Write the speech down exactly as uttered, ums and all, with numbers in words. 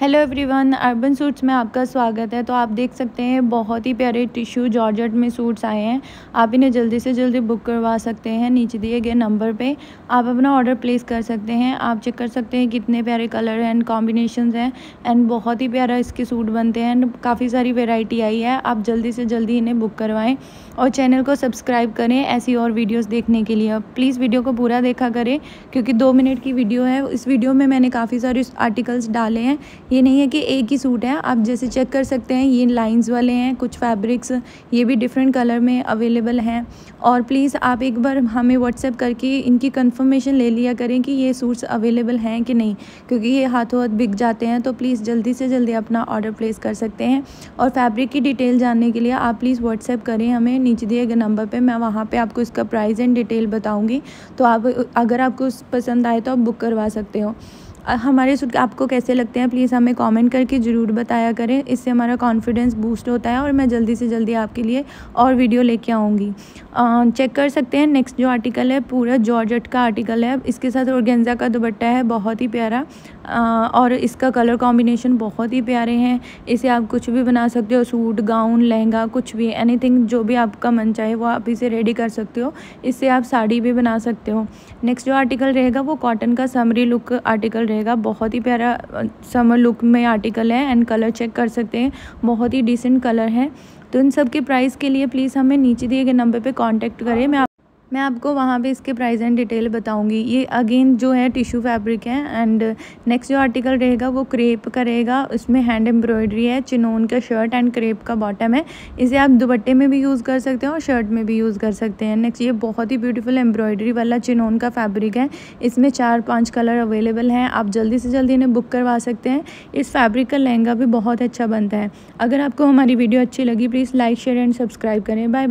Hello everyone, urban suits में आपका स्वागत है। तो आप देख सकते हैं बहुत ही प्यारे टिश्यू जॉर्जेट में सूट्स आए हैं। आप इन्हें जल्दी से जल्दी बुक करवा सकते हैं। नीचे दिए गए नंबर पे आप अपना ऑर्डर प्लेस कर सकते हैं। आप चेक कर सकते हैं कितने प्यारे कलर एंड कॉम्बिनेशंस हैं एंड बहुत ही प्यारा इसके सूट बनते हैं एंड काफ़ी सारी वेराइटी आई है। आप जल्दी से जल्दी इन्हें बुक करवाएँ और चैनल को सब्सक्राइब करें ऐसी और वीडियोज़ देखने के लिए। प्लीज़ वीडियो को पूरा देखा करें क्योंकि दो मिनट की वीडियो है। इस वीडियो में मैंने काफ़ी सारे आर्टिकल्स डाले हैं। ये नहीं है कि एक ही सूट है। आप जैसे चेक कर सकते हैं ये लाइंस वाले हैं, कुछ फैब्रिक्स ये भी डिफरेंट कलर में अवेलेबल हैं। और प्लीज़ आप एक बार हमें व्हाट्सएप करके इनकी कंफर्मेशन ले लिया करें कि ये सूट्स अवेलेबल हैं कि नहीं, क्योंकि ये हाथों हाथ बिक जाते हैं। तो प्लीज़ जल्दी से जल्दी अपना ऑर्डर प्लेस कर सकते हैं। और फैब्रिक की डिटेल जानने के लिए आप प्लीज़ व्हाट्सएप करें हमें नीचे दिए गए नंबर पर। मैं वहाँ पर आपको इसका प्राइस एंड डिटेल बताऊँगी। तो आप अगर आपको पसंद आए तो आप बुक करवा सकते हो। हमारे सूट आपको कैसे लगते हैं प्लीज़ हमें कमेंट करके ज़रूर बताया करें। इससे हमारा कॉन्फिडेंस बूस्ट होता है और मैं जल्दी से जल्दी आपके लिए और वीडियो लेके आऊँगी। चेक कर सकते हैं नेक्स्ट जो आर्टिकल है पूरा जॉर्जेट का आर्टिकल है। इसके साथ ऑर्गेन्जा का दुपट्टा है, बहुत ही प्यारा। आ, और इसका कलर कॉम्बिनेशन बहुत ही प्यारे हैं। इसे आप कुछ भी बना सकते हो, सूट, गाउन, लहंगा, कुछ भी, एनीथिंग, जो भी आपका मन चाहे वो आप इसे रेडी कर सकते हो। इससे आप साड़ी भी बना सकते हो। नेक्स्ट जो आर्टिकल रहेगा वो कॉटन का समरी लुक आर्टिकल रहेगा। बहुत ही प्यारा समर लुक में आर्टिकल है एंड कलर चेक कर सकते हैं, बहुत ही डिसेंट कलर है। तो इन सब के प्राइस के लिए प्लीज़ हमें नीचे दिए गए नंबर पे कांटेक्ट करें। मैं मैं आपको वहाँ पे इसके प्राइस एंड डिटेल बताऊंगी। ये अगेन जो है टिश्यू फैब्रिक है। एंड नेक्स्ट जो आर्टिकल रहेगा वो क्रेप का रहेगा। उसमें हैंड एम्ब्रॉयडरी है, चिनोन का शर्ट एंड क्रेप का बॉटम है। इसे आप दुपट्टे में भी यूज़ कर सकते हैं और शर्ट में भी यूज़ कर सकते हैं। नेक्स्ट ये बहुत ही ब्यूटीफुल एम्ब्रॉयडरी वाला चिनोन का फैब्रिक है। इसमें चार पाँच कलर अवेलेबल हैं। आप जल्दी से जल्दी इन्हें बुक करवा सकते हैं। इस फैब्रिक का लहंगा भी बहुत अच्छा बनता है। अगर आपको हमारी वीडियो अच्छी लगी please like, share and subscribe करें। बाय।